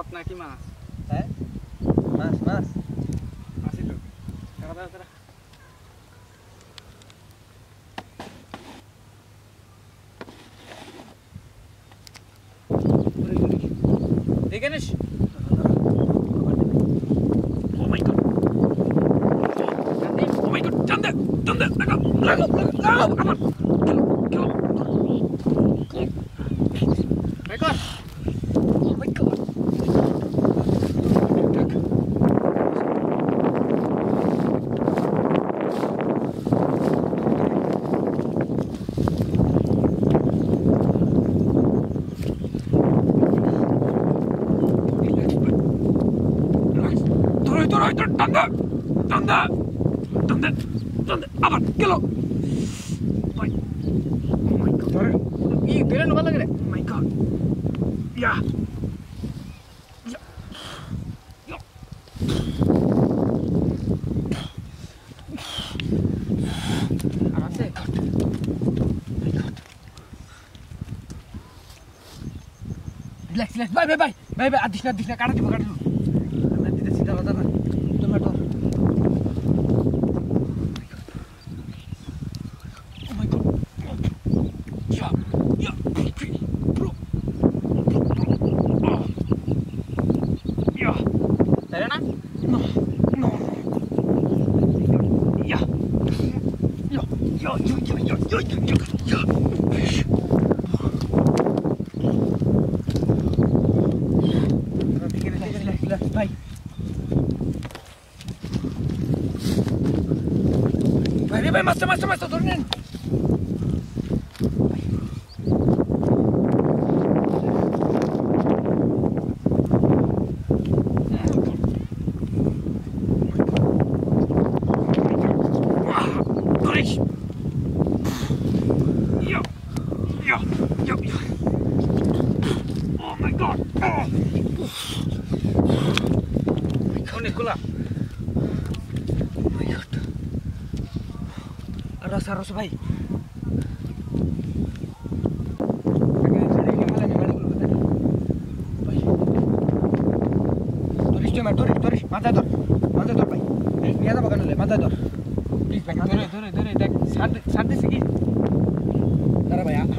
আপনার কি মাছ? হ্যাঁ মাছ মাছ মাছই তো। দাঁড়া দাঁড়া দাঁড়া। দেখে নিস Bye bye, adis na, karena tidak cinta lataran, tomato. Oh my god, ya, bro, ya, dari mana? No, ya. Mas, turunin. Yo. Oh my god. Kau Nicola. Harus baik. Turis, matador, baik. Ini ada makan oleh matador. Please, baik. Turis, dek. Santai sedikit. Karena baik,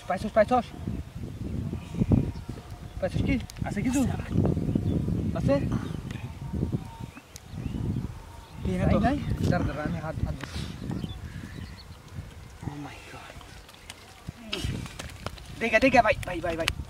Spice. Kid. Asik itu. Asik. Dia tuh. Dar-daran hat. Oh my god. Tiga, baik.